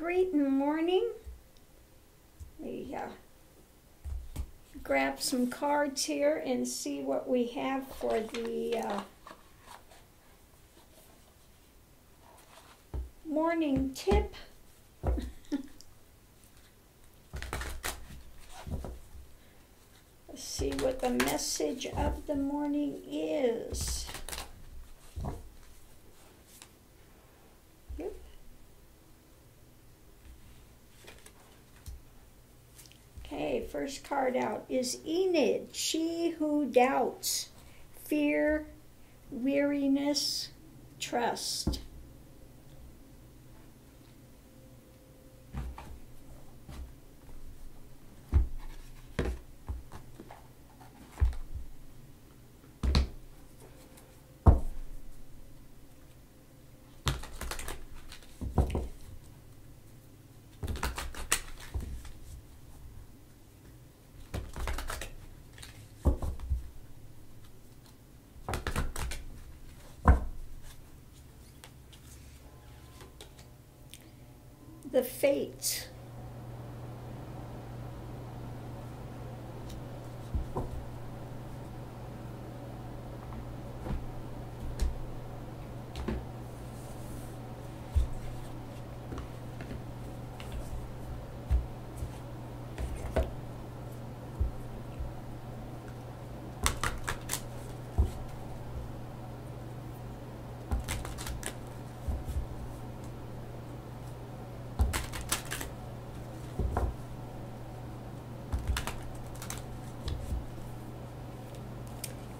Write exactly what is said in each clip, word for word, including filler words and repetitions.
great in the morning. We uh, grab some cards here and see what we have for the uh, morning tip. Let's see what the message of the morning is. Okay, first card out is Enid, she who doubts, fear, weariness, trust. The Fates.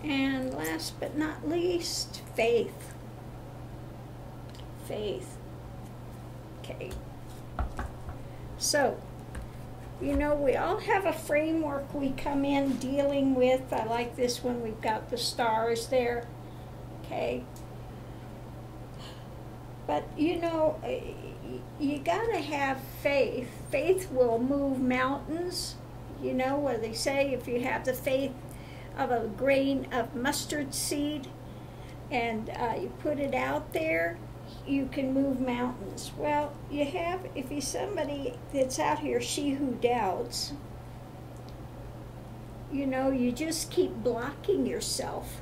And last but not least, faith. Faith. Okay. So, you know, we all have a framework we come in dealing with. I like this one. We've got the stars there. Okay. But, you know, you gotta have faith. Faith will move mountains. You know, where they say if you have the faith of a grain of mustard seed and uh, you put it out there, you can move mountains. Well, you have, if you somebody that's out here, she who doubts, you know, you just keep blocking yourself.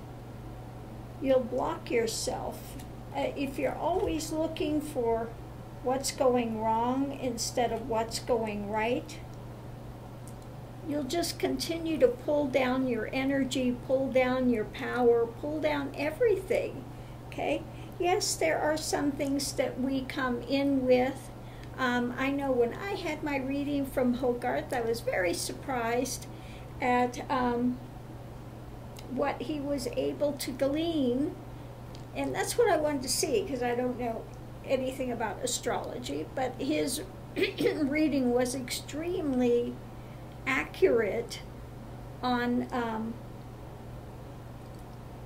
You'll block yourself. Uh, if you're always looking for what's going wrong instead of what's going right, you'll just continue to pull down your energy, pull down your power, pull down everything, okay? Yes, there are some things that we come in with. Um, I know when I had my reading from Hogarth, I was very surprised at um, what he was able to glean. And that's what I wanted to see, because I don't know anything about astrology, but his reading was extremely accurate on um,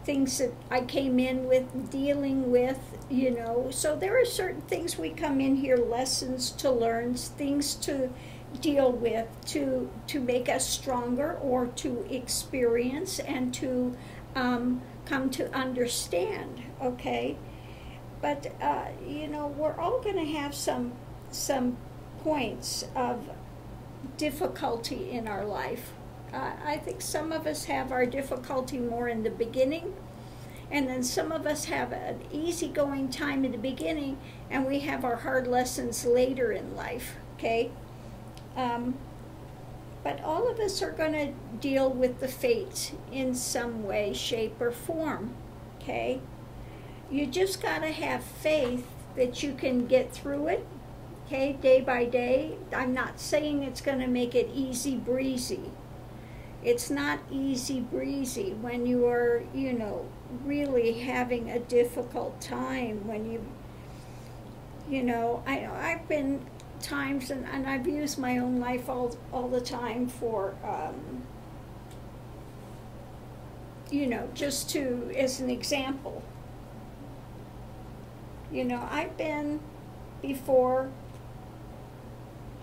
things that I came in with, dealing with, you know. So there are certain things we come in here, lessons to learn, things to deal with, to, to make us stronger or to experience and to um, come to understand, okay? But, uh, you know, we're all going to have some, some points of difficulty in our life. Uh, I think some of us have our difficulty more in the beginning, and then some of us have an easygoing time in the beginning, and we have our hard lessons later in life, okay? Um, but all of us are going to deal with the fates in some way, shape, or form, okay? You just got to have faith that you can get through it. Okay, day by day. I'm not saying it's going to make it easy breezy. It's not easy breezy when you are, you know, really having a difficult time. When you, you know, I, I've been times, and, and I've used my own life all, all the time for, um, you know, just to, as an example. You know, I've been before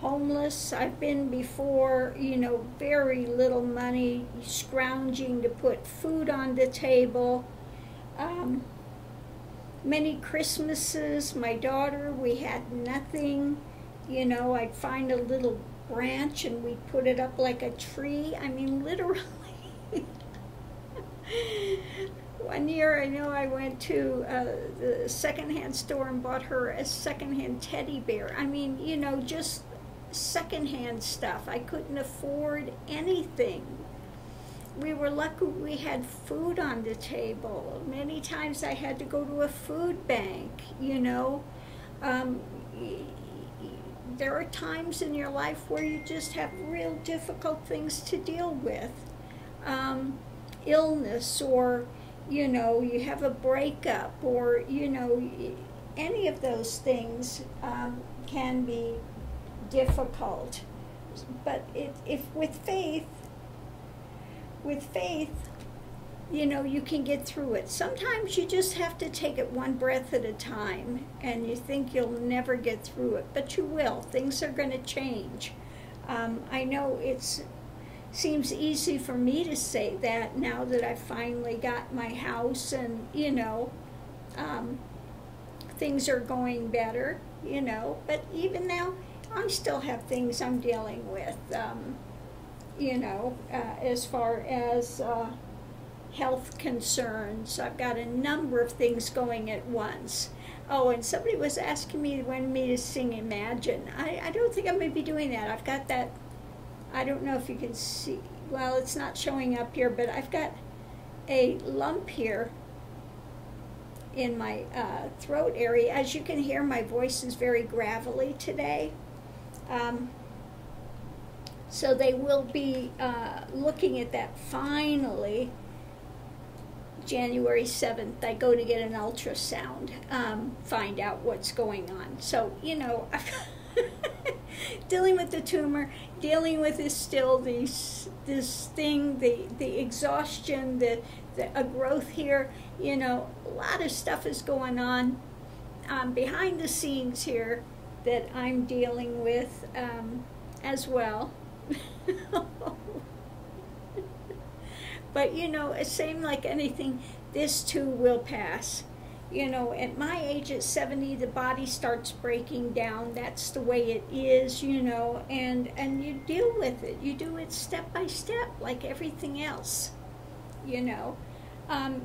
homeless, I've been before, you know, very little money, scrounging to put food on the table. Um, many Christmases, my daughter, we had nothing, you know, I'd find a little branch and we'd put it up like a tree. I mean, literally. One year, I know I went to uh, the secondhand store and bought her a secondhand teddy bear. I mean, you know, just secondhand stuff. I couldn't afford anything. We were lucky we had food on the table. Many times I had to go to a food bank, you know. Um, there are times in your life where you just have real difficult things to deal with. Um, illness, or you know, you have a breakup, or you know, any of those things um, can be difficult. But it, if with faith, with faith, you know, you can get through it. Sometimes you just have to take it one breath at a time, and you think you'll never get through it, but you will. Things are going to change. Um, I know it's seems easy for me to say that now that I finally got my house and, you know, um, things are going better, you know, but even now I still have things I'm dealing with, um, you know, uh, as far as uh, health concerns. I've got a number of things going at once. Oh, and somebody was asking me when me to sing Imagine. I, I don't think I'm going to be doing that. I've got that. I don't know if you can see, well, it's not showing up here, but I've got a lump here in my uh, throat area. As you can hear, my voice is very gravelly today. Um, so they will be uh, looking at that finally January seventh. I go to get an ultrasound, um, find out what's going on. So, you know, I've dealing with the tumor, dealing with is still this this thing, the the exhaustion, the, the a growth here, you know, a lot of stuff is going on um, behind the scenes here that I'm dealing with um, as well. But you know, it seemed like anything, this too will pass. You know, at my age, at seventy, the body starts breaking down. That's the way it is, you know, and, and you deal with it. You do it step by step, like everything else, you know. Um,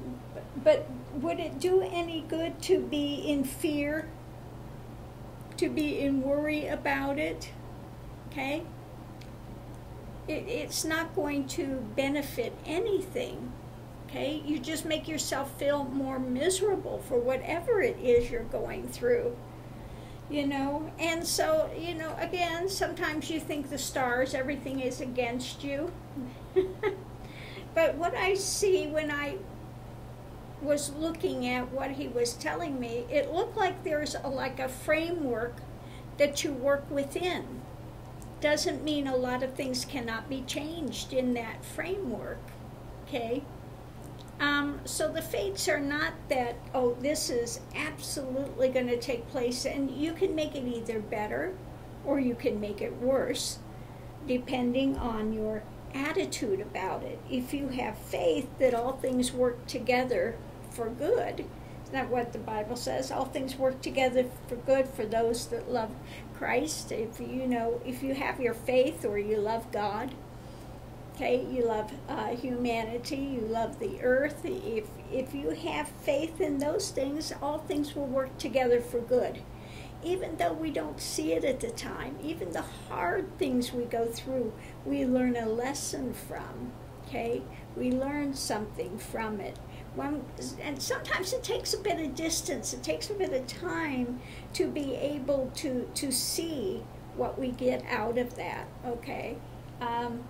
but would it do any good to be in fear, to be in worry about it? Okay? It, it's not going to benefit anything. Okay? You just make yourself feel more miserable for whatever it is you're going through, you know. And so, you know, again, sometimes you think the stars, everything is against you. But what I see when I was looking at what he was telling me, it looked like there's a, like a framework that you work within. Doesn't mean a lot of things cannot be changed in that framework, okay? Um, so the fates are not that, oh, this is absolutely going to take place, and you can make it either better or you can make it worse, depending on your attitude about it. If you have faith that all things work together for good, isn't that what the Bible says? All things work together for good for those that love Christ. If you know, if you have your faith or you love God, okay, you love uh, humanity, you love the earth. If, if you have faith in those things, all things will work together for good. Even though we don't see it at the time, even the hard things we go through, we learn a lesson from, okay? We learn something from it. When, and sometimes it takes a bit of distance, it takes a bit of time to be able to, to see what we get out of that, okay? Um,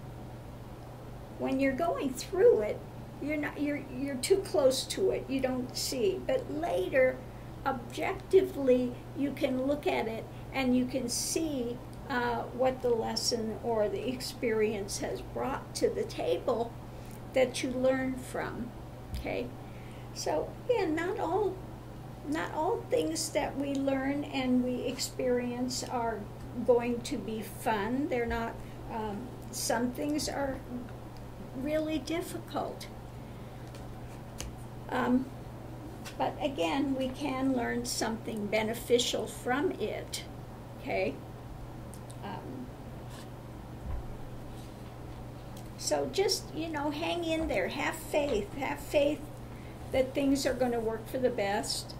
When you're going through it, you're not you're you're too close to it. You don't see. But later, objectively, you can look at it and you can see uh, what the lesson or the experience has brought to the table that you learn from. Okay, so yeah, not all not all things that we learn and we experience are going to be fun. They're not. Um, some things are really difficult, um, but again, we can learn something beneficial from it, okay? um, so just, you know, hang in there. Have faith. Have faith that things are going to work for the best.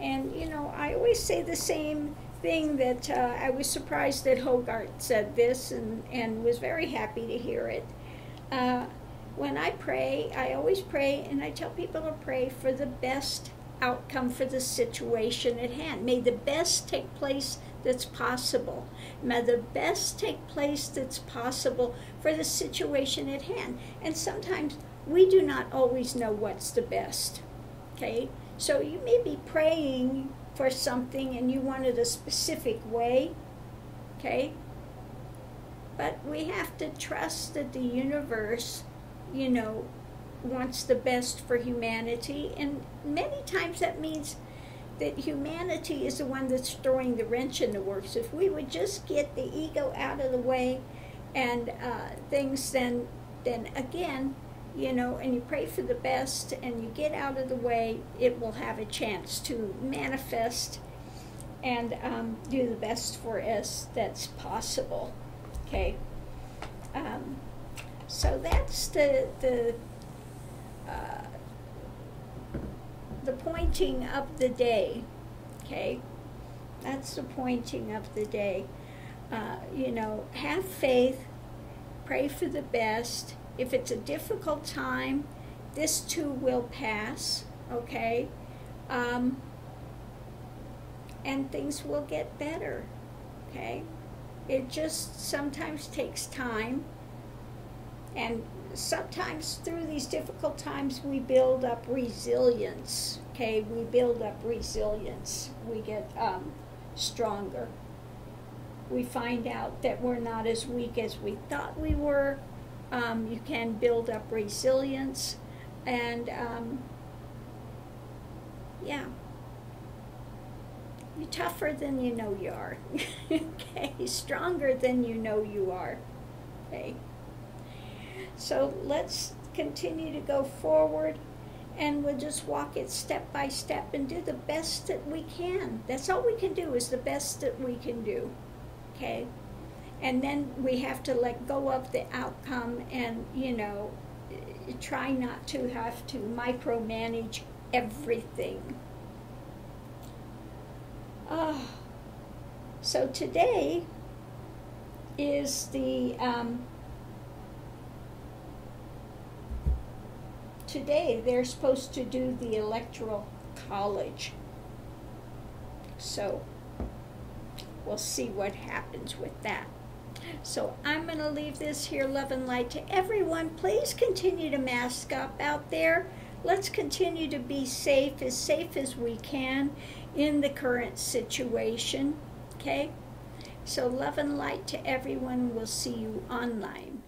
And, you know, I always say the same thing, that uh, I was surprised that Hogarth said this, and, and was very happy to hear it. Uh, when I pray, I always pray, and I tell people to pray for the best outcome for the situation at hand. May the best take place that's possible. May the best take place that's possible for the situation at hand. And sometimes we do not always know what's the best, okay? So you may be praying for something and you want it a specific way, okay? But we have to trust that the universe, you know, wants the best for humanity. And many times that means that humanity is the one that's throwing the wrench in the works. If we would just get the ego out of the way and uh, things, then, then again, you know, and you pray for the best and you get out of the way, it will have a chance to manifest and um, do the best for us that's possible, okay? Um, so that's the, the, uh, the pointing of the day, okay? That's the pointing of the day. Uh, you know, have faith, pray for the best. If it's a difficult time, this too will pass, okay? Um, and things will get better, okay? It just sometimes takes time. And sometimes through these difficult times, we build up resilience, okay? We build up resilience. We get um, stronger. We find out that we're not as weak as we thought we were. Um, you can build up resilience, and um, yeah, you're tougher than you know you are, okay, stronger than you know you are, okay. So let's continue to go forward, and we'll just walk it step by step and do the best that we can. That's all we can do, is the best that we can do, okay. And then we have to let go of the outcome and, you know, try not to have to micromanage everything. Oh, so today is the, um, today they're supposed to do the Electoral College. So we'll see what happens with that. So I'm going to leave this here. Love and light to everyone. Please continue to mask up out there. Let's continue to be safe, as safe as we can in the current situation. Okay? So love and light to everyone. We'll see you online.